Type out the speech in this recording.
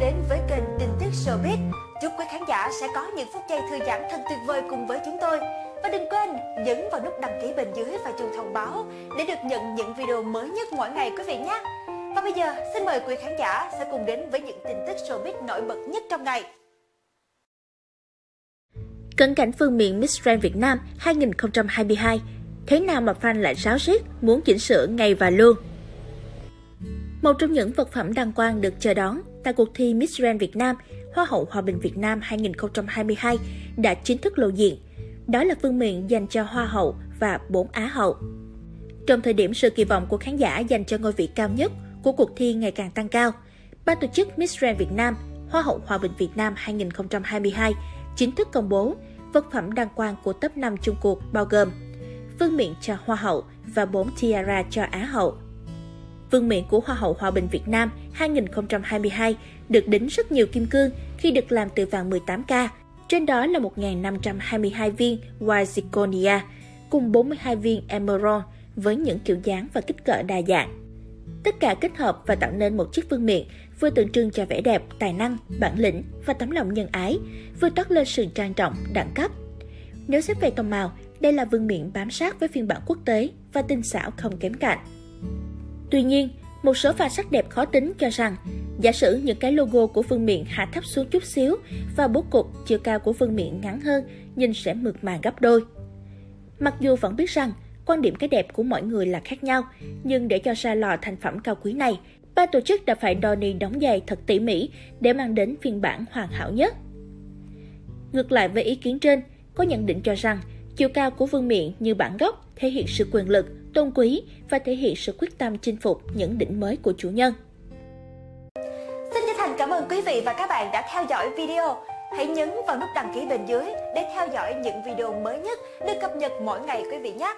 đến với kênh Tin Tức Showbiz. Chúc quý khán giả sẽ có những phút giây thư giãn thật tuyệt vời cùng với chúng tôi. Và đừng quên nhấn vào nút đăng ký bên dưới và chuông thông báo để được nhận những video mới nhất mỗi ngày quý vị nhé. Và bây giờ xin mời quý khán giả sẽ cùng đến với những tin tức showbiz nổi bật nhất trong ngày. Cận cảnh phương miện Miss Grand Việt Nam 2022, thế nào mà fan lại sáo riết muốn chỉnh sửa ngay và luôn. Một trong những vật phẩm đăng quang được chờ đón tại cuộc thi Miss Grand Việt Nam, Hoa hậu Hòa bình Việt Nam 2022 đã chính thức lộ diện. Đó là vương miện dành cho Hoa hậu và 4 Á hậu. Trong thời điểm sự kỳ vọng của khán giả dành cho ngôi vị cao nhất của cuộc thi ngày càng tăng cao, ban tổ chức Miss Grand Việt Nam, Hoa hậu Hòa bình Việt Nam 2022 chính thức công bố vật phẩm đăng quang của top 5 chung cuộc bao gồm vương miện cho Hoa hậu và 4 tiara cho Á hậu. Vương miện của Hoa hậu Hòa bình Việt Nam 2022 được đính rất nhiều kim cương khi được làm từ vàng 18K, trên đó là 1.522 viên White Zirconia cùng 42 viên Emerald với những kiểu dáng và kích cỡ đa dạng. Tất cả kết hợp và tạo nên một chiếc vương miện vừa tượng trưng cho vẻ đẹp, tài năng, bản lĩnh và tấm lòng nhân ái, vừa toát lên sự trang trọng, đẳng cấp. Nếu xét về tông màu, đây là vương miện bám sát với phiên bản quốc tế và tinh xảo không kém cạnh. Tuy nhiên, một số fan sắc đẹp khó tính cho rằng, giả sử những cái logo của vương miện hạ thấp xuống chút xíu và bố cục chiều cao của vương miện ngắn hơn, nhìn sẽ mượt mà gấp đôi. Mặc dù vẫn biết rằng quan điểm cái đẹp của mọi người là khác nhau, nhưng để cho ra lò thành phẩm cao quý này, ban tổ chức đã phải đo ni đóng giày thật tỉ mỉ để mang đến phiên bản hoàn hảo nhất. Ngược lại với ý kiến trên, có nhận định cho rằng chiều cao của vương miện như bản gốc thể hiện sự quyền lực, tôn quý và thể hiện sự quyết tâm chinh phục những đỉnh mới của chủ nhân. Xin chân thành cảm ơn quý vị và các bạn đã theo dõi video. Hãy nhấn vào nút đăng ký bên dưới để theo dõi những video mới nhất được cập nhật mỗi ngày quý vị nhé.